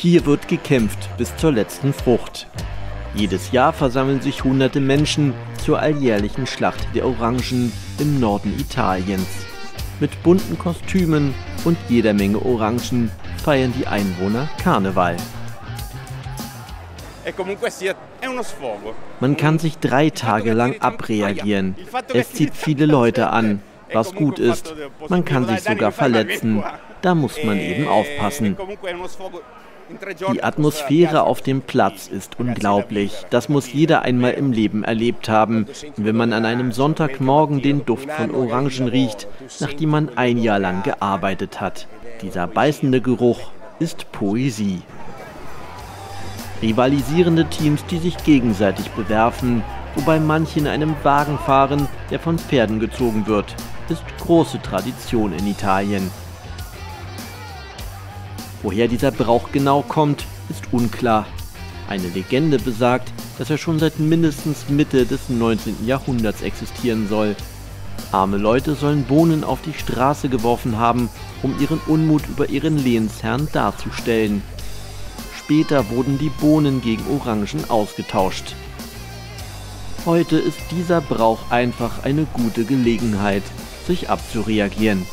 Hier wird gekämpft bis zur letzten Frucht. Jedes Jahr versammeln sich hunderte Menschen zur alljährlichen Schlacht der Orangen im Norden Italiens. Mit bunten Kostümen und jeder Menge Orangen feiern die Einwohner Karneval. Man kann sich 3 Tage lang abreagieren. Es zieht viele Leute an, was gut ist. Man kann sich sogar verletzen. Da muss man eben aufpassen. Die Atmosphäre auf dem Platz ist unglaublich. Das muss jeder einmal im Leben erlebt haben, wenn man an einem Sonntagmorgen den Duft von Orangen riecht, nachdem man ein Jahr lang gearbeitet hat. Dieser beißende Geruch ist Poesie. Rivalisierende Teams, die sich gegenseitig bewerfen, wobei manche in einem Wagen fahren, der von Pferden gezogen wird, ist große Tradition in Italien. Woher dieser Brauch genau kommt, ist unklar. Eine Legende besagt, dass er schon seit mindestens Mitte des 19. Jahrhunderts existieren soll. Arme Leute sollen Bohnen auf die Straße geworfen haben, um ihren Unmut über ihren Lehnsherrn darzustellen. Später wurden die Bohnen gegen Orangen ausgetauscht. Heute ist dieser Brauch einfach eine gute Gelegenheit, sich abzureagieren.